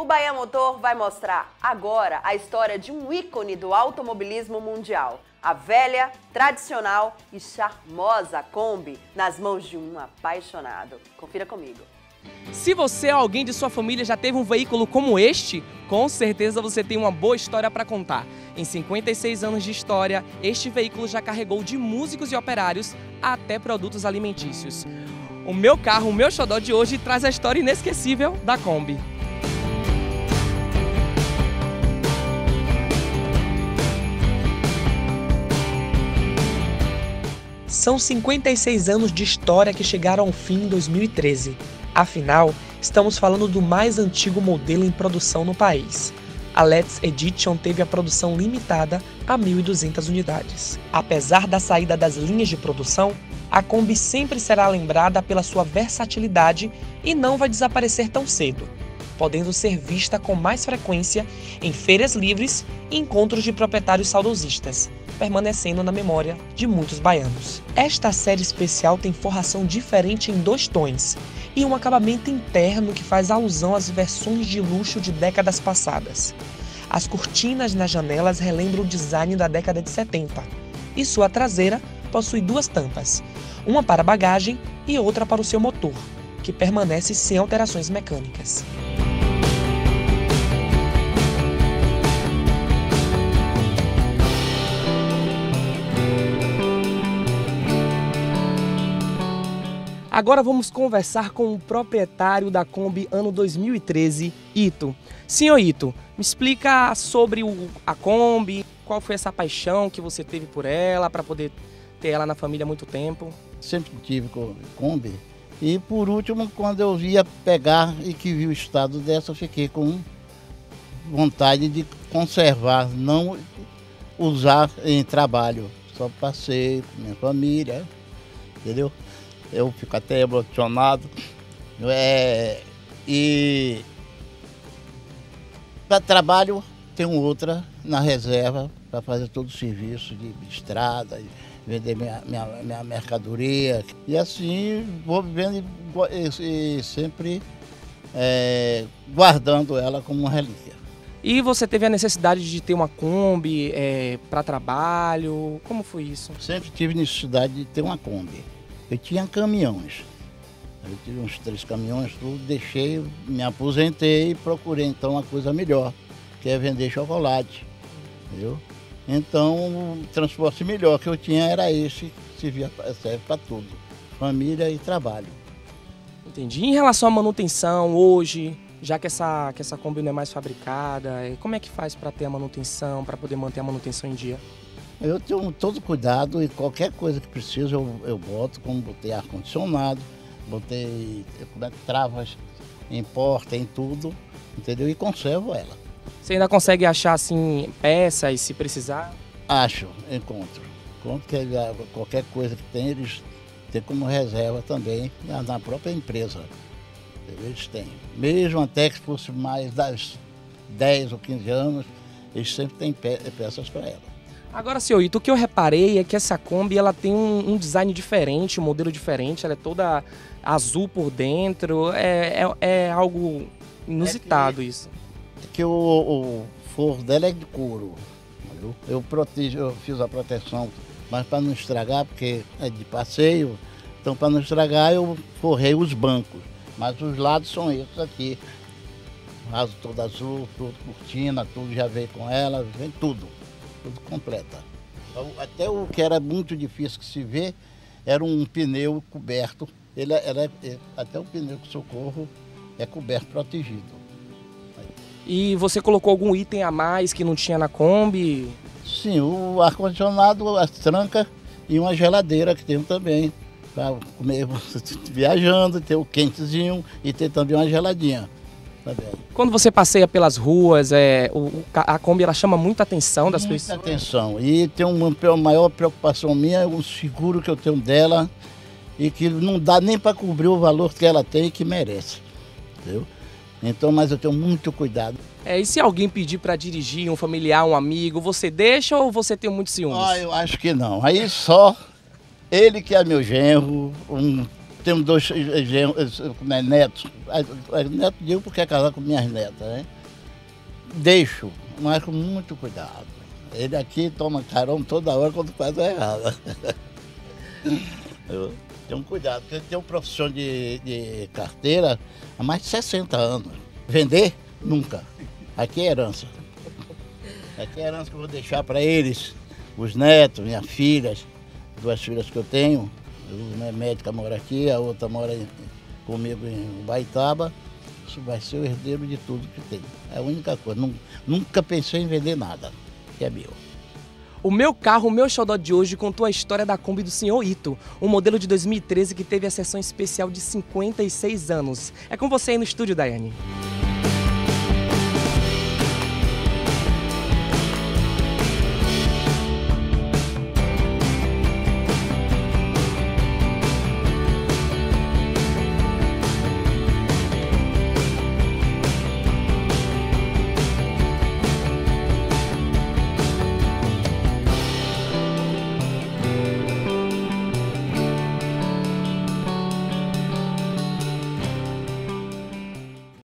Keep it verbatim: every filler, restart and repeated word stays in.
O Bahia Motor vai mostrar agora a história de um ícone do automobilismo mundial, a velha, tradicional e charmosa Kombi, nas mãos de um apaixonado. Confira comigo. Se você ou alguém de sua família já teve um veículo como este, com certeza você tem uma boa história para contar. Em cinquenta e seis anos de história, este veículo já carregou de músicos e operários até produtos alimentícios. O meu carro, o meu xodó de hoje, traz a história inesquecível da Kombi. São cinquenta e seis anos de história que chegaram ao fim em dois mil e treze. Afinal, estamos falando do mais antigo modelo em produção no país. A Let's Edition teve a produção limitada a mil e duzentas unidades. Apesar da saída das linhas de produção, a Kombi sempre será lembrada pela sua versatilidade e não vai desaparecer tão cedo, podendo ser vista com mais frequência em feiras livres e encontros de proprietários saudosistas, permanecendo na memória de muitos baianos. Esta série especial tem forração diferente em dois tons e um acabamento interno que faz alusão às versões de luxo de décadas passadas. As cortinas nas janelas relembram o design da década de setenta e sua traseira possui duas tampas, uma para a bagagem e outra para o seu motor, que permanece sem alterações mecânicas. Agora vamos conversar com o proprietário da Kombi ano dois mil e treze, Ito. Senhor Ito, me explica sobre o, a Kombi, qual foi essa paixão que você teve por ela, para poder ter ela na família há muito tempo? Sempre tive Kombi. E por último, quando eu ia pegar e que vi o estado dessa, eu fiquei com vontade de conservar, não usar em trabalho. Só passei com minha família, entendeu? Eu fico até emocionado. É, e para trabalho tenho outra na reserva para fazer todo o serviço de estrada, vender minha, minha, minha mercadoria. E assim vou vivendo e, e sempre é, guardando ela como uma relíquia. E você teve a necessidade de ter uma Kombi é, para trabalho? Como foi isso? Sempre tive necessidade de ter uma Kombi. Eu tinha caminhões, eu tive uns três caminhões, tudo, deixei, me aposentei e procurei então uma coisa melhor, que é vender chocolate, entendeu? Então o transporte melhor que eu tinha era esse, que serve para tudo, família e trabalho. Entendi. Em relação à manutenção hoje, já que essa, que essa Kombi não é mais fabricada, como é que faz para ter a manutenção, para poder manter a manutenção em dia? Eu tenho todo cuidado e qualquer coisa que preciso eu, eu boto, como botei ar-condicionado, botei como é, travas em porta, em tudo, entendeu? E conservo ela. Você ainda consegue achar assim peças se precisar? Acho, encontro. Encontro que qualquer coisa que tem, eles têm como reserva também na, na própria empresa. Eles têm. Mesmo até que fosse mais das dez ou quinze anos, eles sempre têm pe peças para ela. Agora, senhor Ito, o que eu reparei é que essa Kombi ela tem um, um design diferente, um modelo diferente, ela é toda azul por dentro, é, é, é algo inusitado é que, isso. É que o, o forro dela é de couro, eu, eu, protejo, eu fiz a proteção, mas para não estragar, porque é de passeio, então para não estragar eu forrei os bancos, mas os lados são esses aqui, raso todo azul, tudo cortina, tudo já veio com ela, vem tudo. Tudo completa. Até o que era muito difícil que se vê era um pneu coberto. Ele, ela, até o pneu com socorro é coberto, protegido. E você colocou algum item a mais que não tinha na Kombi? Sim, o ar-condicionado, as trancas e uma geladeira que tem também. Para comer viajando, ter o quentezinho e ter também uma geladinha. Quando você passeia pelas ruas, é, o, a Kombi ela chama muita atenção das muita pessoas? Muita atenção. E tem uma, uma maior preocupação minha, é o seguro que eu tenho dela e que não dá nem para cobrir o valor que ela tem e que merece. Entendeu? Então, mas eu tenho muito cuidado. É, e se alguém pedir para dirigir, um familiar, um amigo, você deixa ou você tem muitos ciúmes? Ah, eu acho que não. Aí só ele que é meu genro, um Temos dois genros, né, netos. Neto digo porque é casar com minhas netas, né? Deixo, mas com muito cuidado. Ele aqui toma carão toda hora quando faz a errada. Tem um cuidado, porque ele tem uma profissão de, de carteira há mais de sessenta anos. Vender? Nunca. Aqui é herança. Aqui é herança que eu vou deixar para eles, os netos, minhas filhas, duas filhas que eu tenho. Uma médica mora aqui, a outra mora em, comigo em Ubaitaba. Isso vai ser o herdeiro de tudo que tem. É a única coisa. Não, nunca pensei em vender nada, que é meu. O meu carro, o meu xodó de hoje, contou a história da Kombi do senhor Ito, um modelo de dois mil e treze que teve a sessão especial de cinquenta e seis anos. É com você aí no estúdio, Daiane.